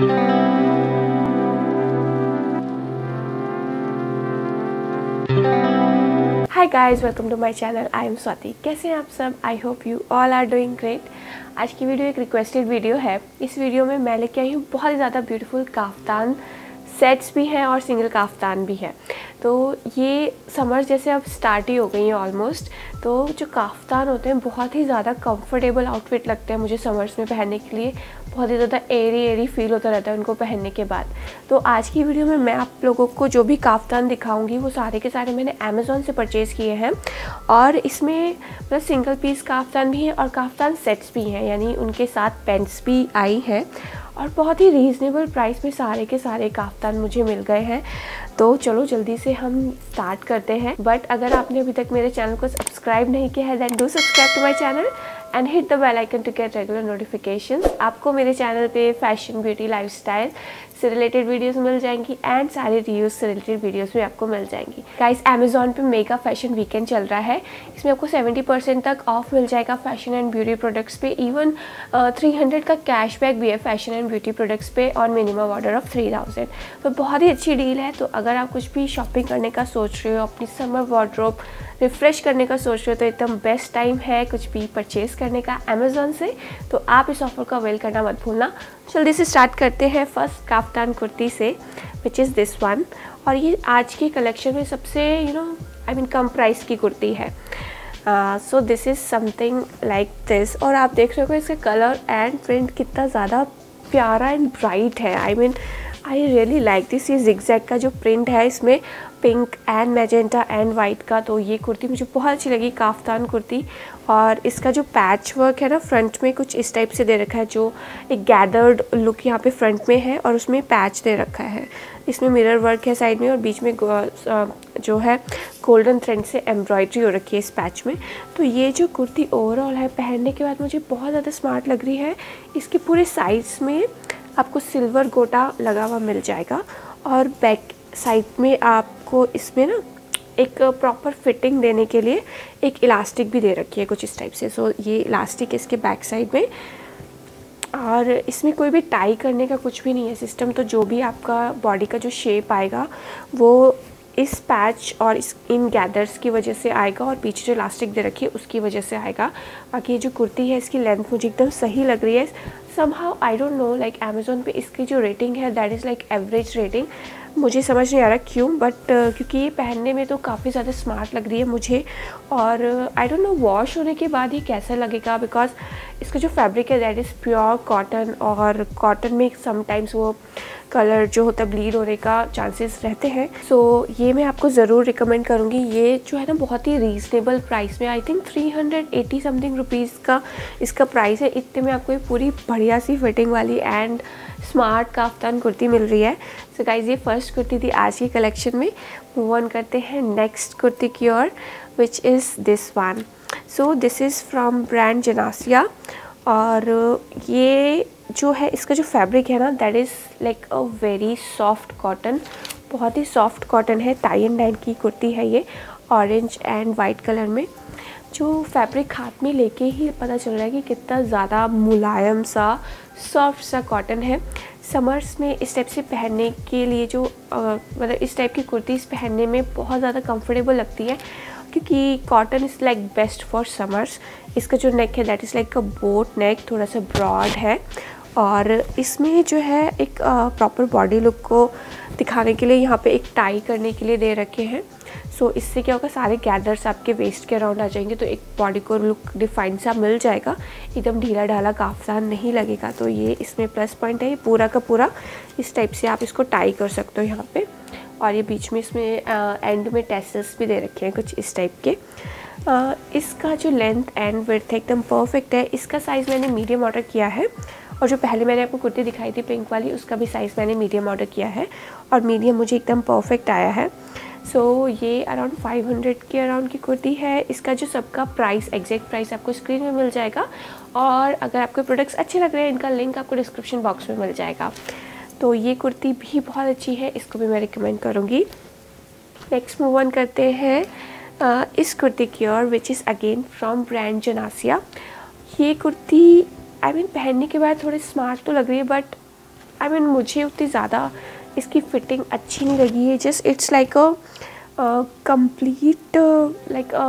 Hi guys, welcome to my channel. I am Swati. कैसे हैं आप सब? I hope you all are doing great. आज की वीडियो एक रिक्वेस्टेड वीडियो है। इस वीडियो में मैं लेके आई हूँ बहुत ही ज़्यादा ब्यूटीफुल काफ्तान सेट्स भी हैं और सिंगल काफ्तान भी हैं। तो ये समर्स जैसे अब स्टार्ट ही हो गई हैं ऑलमोस्ट, तो जो काफ्तान होते हैं बहुत ही ज़्यादा कंफर्टेबल आउटफिट लगते हैं मुझे समर्स में पहनने के लिए। बहुत ही ज़्यादा एरी एरी फील होता रहता है उनको पहनने के बाद। तो आज की वीडियो में मैं आप लोगों को जो भी काफ्तान दिखाऊंगी वो सारे के सारे मैंने अमेज़ॉन से परचेज़ किए हैं। और इसमें मतलब सिंगल पीस काफ्तान भी हैं और काफ्तान सेट्स भी हैं, यानी उनके साथ पैंट्स भी आई हैं। और बहुत ही रीज़नेबल प्राइस में सारे के सारे काफ्तान मुझे मिल गए हैं। तो चलो जल्दी से हम स्टार्ट करते हैं। बट अगर आपने अभी तक मेरे चैनल को सब्सक्राइब नहीं किया है then do subscribe to my channel and hit the bell icon to get regular notifications. आपको मेरे चैनल पे फैशन, ब्यूटी, लाइफस्टाइल से रिलेटेड वीडियोस मिल जाएंगी एंड सारे रिव्यूज से रिलेटेड वीडियोस भी आपको मिल जाएंगी। गाइस, अमेज़ॉन पे मेगा फैशन वीकेंड चल रहा है। इसमें आपको 70% तक ऑफ मिल जाएगा फैशन एंड ब्यूटी प्रोडक्ट्स पे। इवन 300 का कैशबैक भी है फैशन एंड ब्यूटी प्रोडक्ट्स पे और मिनिमम ऑर्डर ऑफ 3000। तो बहुत ही अच्छी डील है। तो अगर आप कुछ भी शॉपिंग करने का सोच रहे हो, अपनी समर वार्डरोब रिफ़्रेश करने का सोच रहे हो, तो एकदम बेस्ट टाइम है कुछ भी परचेज़ करने का अमेज़ॉन से। तो आप इस ऑफ़र को अवेल करना मत भूलना। जल्दी से स्टार्ट करते हैं फर्स्ट काफ्तान कुर्ती से, विच इज़ दिस वन। और ये आज के कलेक्शन में सबसे कम प्राइस की कुर्ती है। So this is something like this. और आप देख रहे हो इसका कलर एंड प्रिंट कितना ज़्यादा प्यारा एंड ब्राइट है। I really like this. ये जिगजैग का जो प्रिंट है इसमें pink and magenta and white का, तो ये कुर्ती मुझे बहुत अच्छी लगी, काफ्तान कुर्ती। और इसका जो पैच वर्क है ना, फ्रंट में कुछ इस टाइप से दे रखा है, जो एक गैदर्ड लुक यहाँ पे फ्रंट में है और उसमें पैच दे रखा है। इसमें मिरर वर्क है साइड में और बीच में जो है गोल्डन थ्रेड से एम्ब्रॉयड्री हो रखी है इस पैच में। तो ये जो कुर्ती ओवरऑल है पहनने के बाद मुझे बहुत ज़्यादा स्मार्ट लग रही है। इसके पूरे साइड्स में आपको सिल्वर गोटा लगा हुआ मिल जाएगा और बैक साइड में आपको इसमें ना एक प्रॉपर फिटिंग देने के लिए एक इलास्टिक भी दे रखी है कुछ इस टाइप से। सो ये इलास्टिक इसके बैक साइड में। और इसमें कोई भी टाई करने का कुछ भी नहीं है सिस्टम। तो जो भी आपका बॉडी का जो शेप आएगा वो इस पैच और इस इन गैदर्स की वजह से आएगा और पीछे जो इलास्टिक दे रखी है उसकी वजह से आएगा। बाकी ये जो कुर्ती है इसकी लेंथ मुझे एकदम सही लग रही है। Somehow I don't know, like Amazon पे इसकी जो रेटिंग है that is like average rating. मुझे समझ नहीं आ रहा क्यों, बट क्योंकि ये पहनने में तो काफ़ी ज़्यादा स्मार्ट लग रही है मुझे। और आई डोंट नो वॉश होने के बाद ये कैसा लगेगा, बिकॉज इसका जो फैब्रिक है दैट इज़ प्योर कॉटन। और कॉटन में समटाइम्स वो कलर जो होता है ब्लीड होने का चांसेस रहते हैं। सो ये मैं आपको ज़रूर रिकमेंड करूँगी। ये जो है ना बहुत ही रीज़नेबल प्राइस में, आई थिंक 380 समथिंग रुपीज़ का इसका प्राइस है। इतने में आपको ये पूरी बढ़िया सी फिटिंग वाली एंड स्मार्ट काफ्तान कुर्ती मिल रही है। सो गाइज, ये फर्स्ट कुर्ती थी आज की कलेक्शन में। मूव ऑन करते हैं नेक्स्ट कुर्ती की ओर, which is this one. So this is from brand Janasya. और ये जो है इसका जो फैब्रिक है ना that is like a very soft cotton, बहुत ही सॉफ्ट कॉटन है। टाई एंड डाइन की कुर्ती है ये, ऑरेंज एंड वाइट कलर में। जो फैब्रिक हाथ में लेके ही पता चल रहा है कि कितना ज़्यादा मुलायम सा, सॉफ्ट सा कॉटन है। समर्स में इस टाइप से पहनने के लिए जो मतलब इस टाइप की कुर्तीज़ पहनने में बहुत ज़्यादा कंफर्टेबल लगती है, क्योंकि cotton is like best for summers. इसका जो नेक है that is like a boat neck, थोड़ा सा ब्रॉड है। और इसमें जो है एक प्रॉपर बॉडी लुक को दिखाने के लिए यहाँ पे एक टाई करने के लिए दे रखे हैं। सो इससे क्या होगा, सारे गैदर्स आपके वेस्ट के अराउंड आ जाएंगे, तो एक बॉडी को लुक डिफाइंड सा मिल जाएगा, एकदम ढीला ढाला काफ्तान नहीं लगेगा। तो ये इसमें प्लस पॉइंट है। ये पूरा का पूरा इस टाइप से आप इसको टाई कर सकते हो यहाँ पर। और ये बीच में इसमें एंड में टैसेल्स भी दे रखे हैं कुछ इस टाइप के। इसका जो लेंथ एंड विड्थ है एकदम परफेक्ट है। इसका साइज़ मैंने मीडियम ऑर्डर किया है। और जो पहले मैंने आपको कुर्ती दिखाई थी पिंक वाली, उसका भी साइज़ मैंने मीडियम ऑर्डर किया है और मीडियम मुझे एकदम परफेक्ट आया है। सो ये अराउंड 500 के अराउंड की कुर्ती है। इसका जो सबका प्राइस, एग्जैक्ट प्राइस आपको स्क्रीन में मिल जाएगा। और अगर आपको प्रोडक्ट्स अच्छे लग रहे हैं, इनका लिंक आपको डिस्क्रिप्शन बॉक्स में मिल जाएगा। तो ये कुर्ती भी बहुत अच्छी है, इसको भी मैं रिकमेंड करूँगी। नेक्स्ट मूव ऑन करते हैं इस कुर्ती की ओर, which is again from brand Janasya. ये कुर्ती पहनने के बाद थोड़ी स्मार्ट तो लग रही है, बट आई मीन मुझे उतनी ज़्यादा इसकी फिटिंग अच्छी नहीं लगी है। Just it's like a complete like a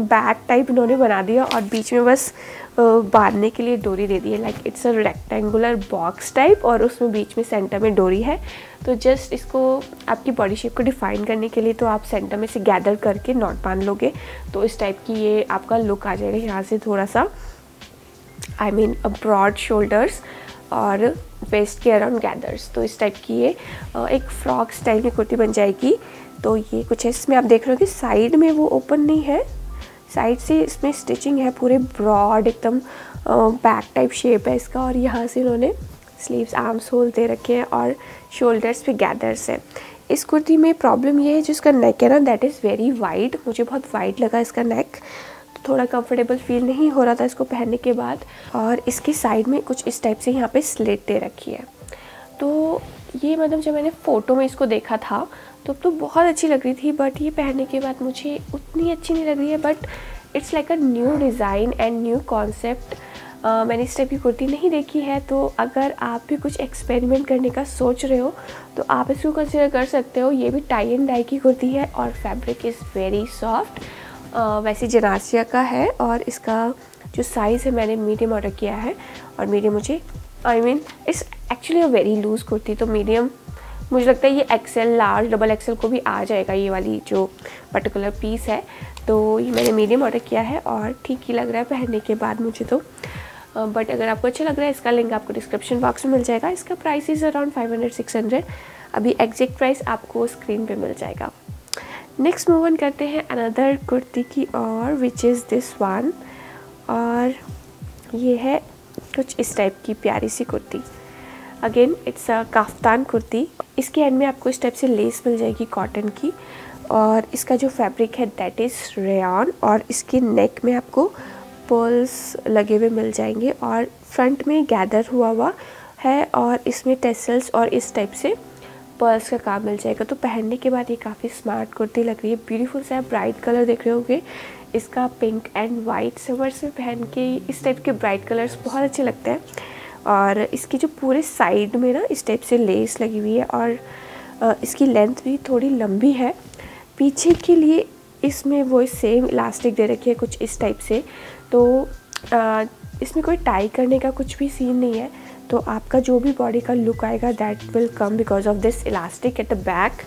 bag type इन्होंने बना दिया और बीच में बस बांधने के लिए डोरी दे दी है। Like it's a rectangular box type और उसमें बीच में सेंटर में डोरी है। तो जस्ट इसको आपकी बॉडी शेप को डिफ़ाइन करने के लिए तो आप सेंटर में से गैदर करके नॉट बांध लोगे तो इस टाइप की ये आपका लुक आ जाएगा। यहाँ से थोड़ा सा आई मीन ब्रॉड शोल्डर्स और वेस्ट के अराउंड गैदर्स, तो इस टाइप की ये एक फ्रॉक स्टाइल की कुर्ती बन जाएगी। तो ये कुछ है, इसमें आप देख रहे हो कि साइड में वो ओपन नहीं है, साइड से इसमें स्टिचिंग है, पूरे ब्रॉड एकदम बैक टाइप शेप है इसका। और यहाँ से इन्होंने स्लीव्स आर्म्स होल दे रखे हैं और शोल्डर्स पे गैदर्स हैं। इस कुर्ती में प्रॉब्लम ये है जो इसका नेक है ना, दैट इज़ वेरी वाइड। मुझे बहुत वाइड लगा इसका नेक, थोड़ा कंफर्टेबल फील नहीं हो रहा था इसको पहनने के बाद। और इसकी साइड में कुछ इस टाइप से यहाँ पे स्लिट दे रखी है। तो ये मतलब जब मैंने फ़ोटो में इसको देखा था तो बहुत अच्छी लग रही थी, बट ये पहनने के बाद मुझे उतनी अच्छी नहीं लग रही है। But it's like a new design and new concept. मैंने इस टाइप की कुर्ती नहीं देखी है, तो अगर आप भी कुछ एक्सपेरिमेंट करने का सोच रहे हो तो आप इसको कंसिडर कर सकते हो। ये भी टाई एंड डाई की कुर्ती है और फैब्रिक इज़ वेरी सॉफ्ट, वैसे जनासिया का है। और इसका जो साइज़ है मैंने मीडियम ऑर्डर किया है और मीडियम मुझे it's actually a very loose kurti, तो मीडियम मुझे लगता है ये एक्सेल लार्ज डबल एक्सेल को भी आ जाएगा ये वाली जो पर्टिकुलर पीस है। तो ये मैंने मीडियम ऑर्डर किया है और ठीक ही लग रहा है पहनने के बाद मुझे तो। बट अगर आपको अच्छा लग रहा है, इसका लिंक आपको डिस्क्रिप्शन बॉक्स में मिल जाएगा। इसका प्राइस इज़ अराउंड 500-600, अभी एग्जैक्ट प्राइस आपको स्क्रीन पर मिल जाएगा। नेक्स्ट मूव ऑन करते हैं अनदर कुर्ती की और विच इज़ दिस वन, और ये है कुछ इस टाइप की प्यारी सी kurti. Again it's a kaftan kurti. इसके एंड में आपको इस टाइप से लेस मिल जाएगी कॉटन की, और इसका जो फैब्रिक है दैट इज़ रेयॉन। और इसके नेक में आपको पर्ल्स लगे हुए मिल जाएंगे और फ्रंट में गैदर हुआ है और इसमें टेसल्स और इस टाइप से पर्ल्स का काम मिल जाएगा। तो पहनने के बाद ये काफ़ी स्मार्ट कुर्ती लग रही है, ब्यूटीफुल सा ब्राइट कलर देख रहे होंगे इसका, पिंक एंड वाइट। समर्स में पहन के इस टाइप के ब्राइट कलर्स बहुत अच्छे लगते हैं। और इसकी जो पूरे साइड में ना इस टाइप से लेस लगी हुई है और इसकी लेंथ भी थोड़ी लंबी है। पीछे के लिए इसमें वो सेम इलास्टिक दे रखी है कुछ इस टाइप से। तो इसमें कोई टाई करने का कुछ भी सीन नहीं है, तो आपका जो भी बॉडी का लुक आएगा that will come because of this elastic at the back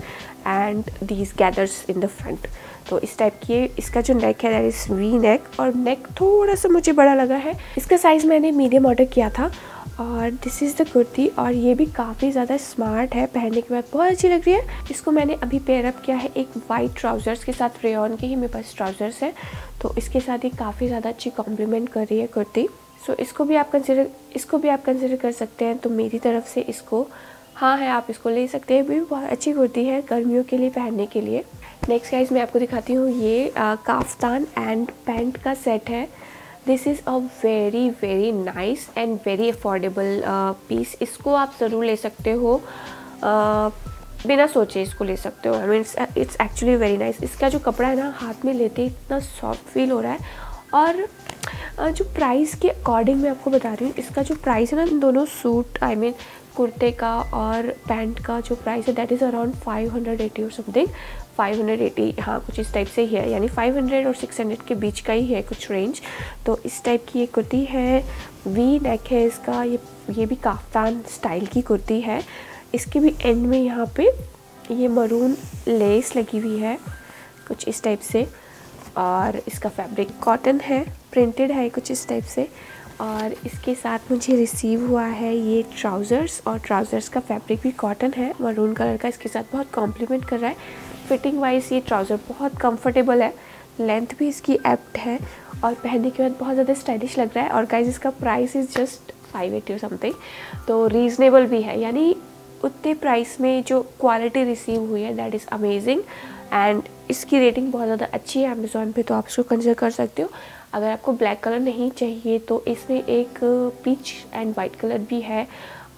and these gathers in the front. तो इस टाइप की इसका जो नेक है दैट इज़ वी नेक, और नेक थोड़ा सा मुझे बड़ा लगा है। इसका साइज़ मैंने मीडियम ऑर्डर किया था और दिस इज़ द कुर्ती। और ये भी काफ़ी ज़्यादा स्मार्ट है, पहनने के बाद बहुत अच्छी लग रही है। इसको मैंने अभी पेयर अप किया है एक वाइट ट्राउज़र्स के साथ, रेयॉन के ही मेरे पास ट्राउज़र्स है, तो इसके साथ ये काफ़ी ज़्यादा अच्छी कॉम्प्लीमेंट कर रही है कुर्ती। सो इसको भी आप कंसिडर कर सकते हैं। तो मेरी तरफ से इसको हाँ है, आप इसको ले सकते हैं, भी बहुत अच्छी कुर्ती है गर्मियों के लिए पहनने के लिए। नेक्स्ट गाइस मैं आपको दिखाती हूँ, ये काफ्तान एंड पैंट का सेट है। This is a very very nice and very affordable piece. इसको आप ज़रूर ले सकते हो, बिना सोचे इसको ले सकते हो। I mean it's actually very nice. इसका जो कपड़ा है ना, हाथ में लेते ही इतना सॉफ्ट फील हो रहा है। और जो प्राइस के अकॉर्डिंग मैं आपको बता रही हूँ, इसका जो प्राइस है ना, दोनों सूट आई मीन कुर्ते का और पैंट का जो प्राइस है दैट इज़ अराउंड 580 और समथिंग 580, हाँ कुछ इस टाइप से ही है, यानी 500 और 600 के बीच का ही है कुछ रेंज। तो इस टाइप की ये कुर्ती है, वी नेक है इसका। ये भी काफ्तान स्टाइल की कुर्ती है। इसके भी एंड में यहाँ पे ये मरून लेस लगी हुई है कुछ इस टाइप से, और इसका फैब्रिक कॉटन है, प्रिंटेड है कुछ इस टाइप से। और इसके साथ मुझे रिसीव हुआ है ये ट्राउज़र्स, और ट्राउज़र्स का फैब्रिक भी कॉटन है मरून कलर का, इसके साथ बहुत कॉम्प्लीमेंट कर रहा है। फिटिंग वाइज ये ट्राउज़र बहुत कंफर्टेबल है, लेंथ भी इसकी एप्ट है और पहनने के बाद बहुत ज़्यादा स्टाइलिश लग रहा है। और गाइज इसका प्राइस इज़ जस्ट 580 और समथिंग, तो रीज़नेबल भी है, यानी उतने प्राइस में जो क्वालिटी रिसीव हुई है दैट इज़ अमेजिंग। एंड इसकी रेटिंग बहुत ज़्यादा अच्छी है अमेज़ॉन पे, तो आप इसको कंसिडर कर सकते हो। अगर आपको ब्लैक कलर नहीं चाहिए तो इसमें एक पीच एंड वाइट कलर भी है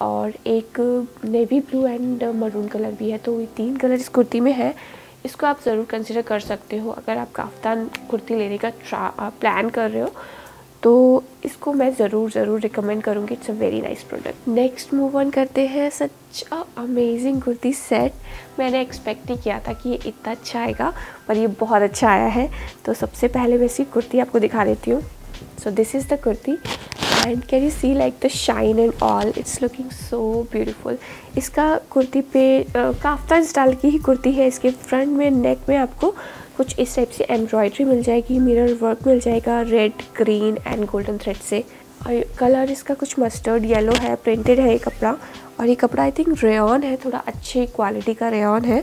और एक navy blue and maroon colour भी है, तो ये तीन कलर इस कुर्ती में है। इसको आप ज़रूर कंसिडर कर सकते हो अगर आप काफ्तान कुर्ती लेने का प्लान कर रहे हो। तो इसको मैं ज़रूर रिकमेंड करूँगी। It's a very nice product. Next move on करते हैं such a amazing kurti set. मैंने एक्सपेक्ट नहीं किया था कि ये इतना अच्छा आएगा, पर ये बहुत अच्छा आया है। तो सबसे पहले मैं इसकी कुर्ती आपको दिखा देती हूँ। So this is the kurti and can you see like the shine and all, it's looking so beautiful. इसका कुर्ती पे काफ्तान स्टाइल की ही कुर्ती है। इसके फ्रंट में, नेक में आपको कुछ इस टाइप से एम्ब्रॉयडरी मिल जाएगी, मिरर वर्क मिल जाएगा, red, green and golden thread से। और कलर इसका कुछ मस्टर्ड येलो है। प्रिंटेड है ये कपड़ा, और ये कपड़ा आई थिंक रेयॉन है, थोड़ा अच्छी क्वालिटी का रेयॉन है।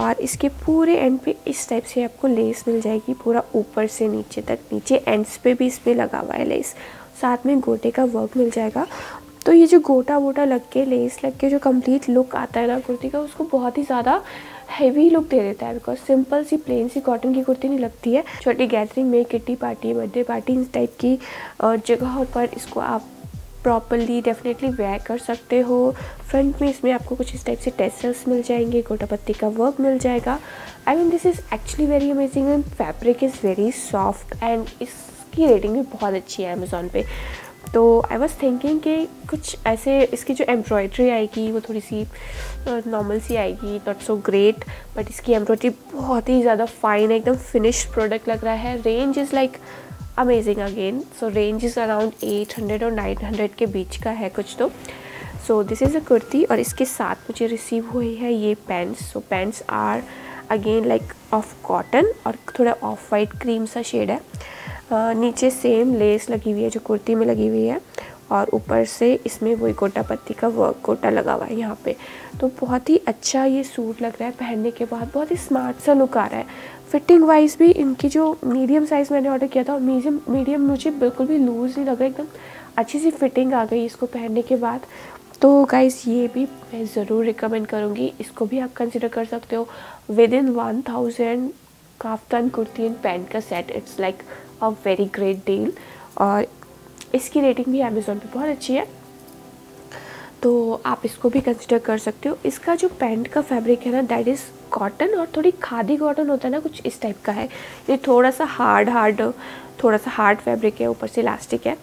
और इसके पूरे एंड पे इस टाइप से आपको लेस मिल जाएगी, पूरा ऊपर से नीचे तक, नीचे एंड्स पे भी इस पर लगा हुआ है लेस। साथ में गोटे का वर्क मिल जाएगा। तो ये जो गोटा वोटा लग के, लेस लग के जो कंप्लीट लुक आता है ना कुर्ती का, उसको बहुत ही ज़्यादा हैवी लुक दे देता है। बिकॉज सिंपल सी प्लेन सी कॉटन की कुर्ती नहीं लगती है। छोटी गैदरिंग में, किटी पार्टी, बर्थडे पार्टी, इस टाइप की जगहों पर इसको आप प्रॉपरली डेफिनेटली वेयर कर सकते हो। फ्रंट में इसमें आपको कुछ इस टाइप से टेसल्स मिल जाएंगे, गोटा पत्ती का वर्क मिल जाएगा। I mean this is actually very amazing and fabric is very soft and इसकी रेटिंग भी बहुत अच्छी है अमेज़ॉन पे। तो आई वॉज थिंकिंग कि कुछ ऐसे इसकी जो एम्ब्रॉयडरी आएगी वो थोड़ी सी नॉर्मल सी आएगी, नॉट सो ग्रेट, बट इसकी एम्ब्रॉयडरी बहुत ही ज़्यादा फाइन है, एकदम फिनिश्ड प्रोडक्ट लग रहा है। Range is like amazing again. So range is around 800 और 900 के बीच का है कुछ तो। So this is a kurti. और इसके साथ मुझे रिसीव हुई है ये pants. So pants are again like off cotton और थोड़ा ऑफ वाइट क्रीम सा शेड है। नीचे सेम लेस लगी हुई है जो कुर्ती में लगी हुई है, और ऊपर से इसमें वही गोटा पत्ती का वर्क, गोटा लगा हुआ है यहाँ पे। तो बहुत ही अच्छा ये सूट लग रहा है पहनने के बाद, बहुत ही स्मार्ट सा लुक आ रहा है। फिटिंग वाइज भी इनकी जो मीडियम साइज़ मैंने ऑर्डर किया था, और मीडियम मुझे बिल्कुल भी लूज़ नहीं लगा, एकदम अच्छी सी फिटिंग आ गई इसको पहनने के बाद। तो गाइज़ ये भी मैं ज़रूर रिकमेंड करूँगी, इसको भी आप कंसिडर कर सकते हो। Within 1000 kaftan kurti and pant का set, it's like a very great deal. और इसकी रेटिंग भी अमेज़ॉन पे बहुत अच्छी है, तो आप इसको भी कंसिडर कर सकते हो। इसका जो पैंट का फैब्रिक है ना, दैट इज़ कॉटन, और थोड़ी खादी कॉटन होता है ना, कुछ इस टाइप का है। ये थोड़ा सा हार्ड फैब्रिक है, ऊपर से इलास्टिक है।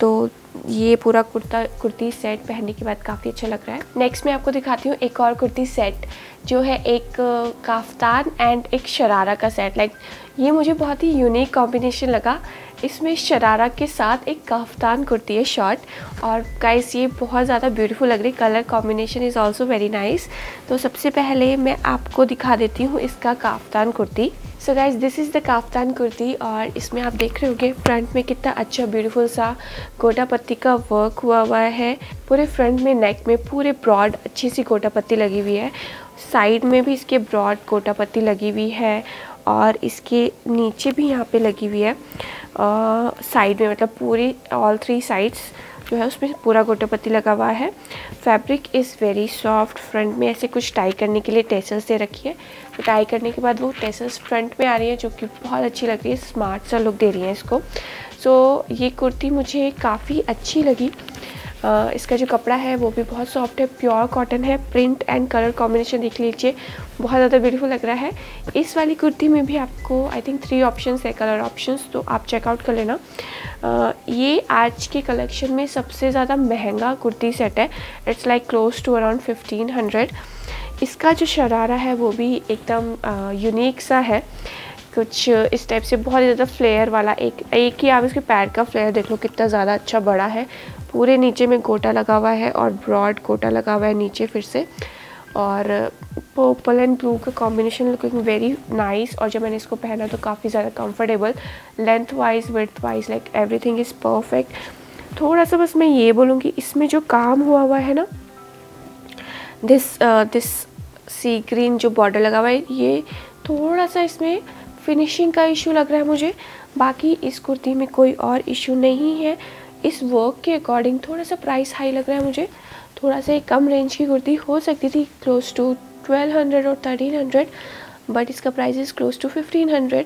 तो ये पूरा कुर्ती सेट पहनने के बाद काफ़ी अच्छा लग रहा है। नेक्स्ट मैं आपको दिखाती हूँ एक और कुर्ती सेट, जो है एक काफ्तान एंड एक शरारा का सेट। लाइक ये मुझे बहुत ही यूनिक कॉम्बिनेशन लगा। इसमें शरारा के साथ एक काफ्तान कुर्ती है शॉर्ट, और गाइस ये बहुत ज़्यादा ब्यूटीफुल लग रही। Colour combination is also very nice. तो सबसे पहले मैं आपको दिखा देती हूँ इसका kaftan kurti. So guys this is the kaftan kurti, और इसमें आप देख रहे होंगे फ्रंट में कितना अच्छा ब्यूटीफुल सा गोटा पत्ती का वर्क हुआ है पूरे फ्रंट में। नेक में पूरे ब्रॉड अच्छी सी गोटा पत्ती लगी हुई है, साइड में भी इसके ब्रॉड गोटा पत्ती लगी हुई है, और इसके नीचे भी यहाँ पे लगी हुई है साइड में, मतलब पूरी ऑल थ्री साइड्स जो है उसमें पूरा गोटा पत्ती लगा हुआ है। Fabric is very soft. Front में ऐसे कुछ टाई करने के लिए टेसल्स दे रखी है, तो टाई करने के बाद वो टेसल्स फ्रंट में आ रही है, जो कि बहुत अच्छी लग रही है, स्मार्ट सा लुक दे रही है इसको। सो ये कुर्ती मुझे काफ़ी अच्छी लगी। इसका जो कपड़ा है वो भी बहुत सॉफ्ट है, प्योर कॉटन है। प्रिंट एंड कलर कॉम्बिनेशन देख लीजिए, बहुत ज़्यादा ब्यूटीफुल लग रहा है। इस वाली कुर्ती में भी आपको आई थिंक 3 ऑप्शंस है कलर ऑप्शंस, तो आप चेकआउट कर लेना। ये आज के कलेक्शन में सबसे ज़्यादा महंगा कुर्ती सेट है। It's like close to around 1500। इसका जो शरारा है वो भी एकदम यूनिक सा है, कुछ इस टाइप से बहुत ज़्यादा फ्लेयर वाला। एक ही आप इसके पैर का फ्लेयर देख लो, कितना ज़्यादा अच्छा बड़ा है। पूरे नीचे में गोटा लगा हुआ है, और ब्रॉड गोटा लगा हुआ है नीचे फिर से, और पर्पल एंड ब्लू का कॉम्बिनेशन लुकिंग वेरी नाइस। और जब मैंने इसको पहना तो काफ़ी ज़्यादा comfortable, length wise, width wise, like everything is perfect. थोड़ा सा बस मैं ये बोलूँगी, इसमें जो काम हुआ है ना, दिस सी ग्रीन जो बॉर्डर लगा हुआ है, ये थोड़ा सा इसमें फिनिशिंग का इशू लग रहा है मुझे। बाकी इस कुर्ती में कोई और इशू नहीं है। इस वर्क के अकॉर्डिंग थोड़ा सा प्राइस हाई लग रहा है मुझे। थोड़ा सा कम रेंज की कुर्ती हो सकती थी, क्लोज टू 1200 और 1300, बट इसका प्राइस इज़ क्लोज टू 1500।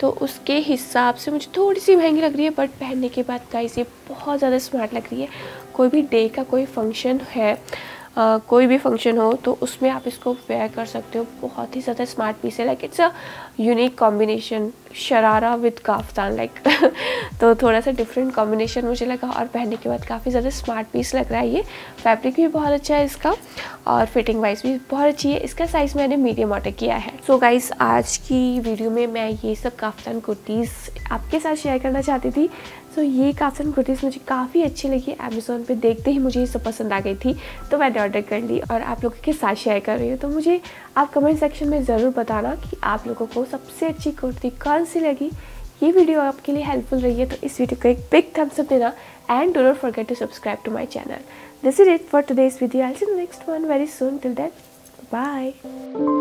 तो उसके हिसाब से मुझे थोड़ी सी महंगी लग रही है, बट पहनने के बाद गाइस ये बहुत ज़्यादा स्मार्ट लग रही है। कोई भी डे का कोई फंक्शन है, कोई भी फंक्शन हो, तो उसमें आप इसको वेयर कर सकते हो। बहुत ही ज़्यादा स्मार्ट पीस है, like it's a unique combination. Sharara with kaftan like तो थोड़ा सा डिफरेंट कॉम्बिनेशन मुझे लगा और पहनने के बाद काफ़ी ज़्यादा स्मार्ट पीस लग रहा है। ये फैब्रिक भी बहुत अच्छा है इसका और फिटिंग वाइज भी बहुत अच्छी है। इसका साइज़ मैंने मीडियम ऑर्डर किया है। सो गाइस आज की वीडियो में मैं ये सब काफ्तान कुर्तीज़ आपके साथ शेयर करना चाहती थी। सो ये काफ्तान कुर्तीज़ मुझे काफ़ी अच्छी लगी। अमेज़ॉन पे देखते ही मुझे ये सब पसंद आ गई थी तो मैंने ऑर्डर कर ली और आप लोगों के साथ शेयर कर रही हूँ। तो मुझे आप कमेंट सेक्शन में ज़रूर बताना कि आप लोगों को सबसे अच्छी कुर्ती कौन सी लगी। ये वीडियो आपके लिए हेल्पफुल रही है तो इस वीडियो को एक बिग थम्स अप देना and do not forget to subscribe to my channel. This is it for today's video. I will see you next one very soon. Till then bye.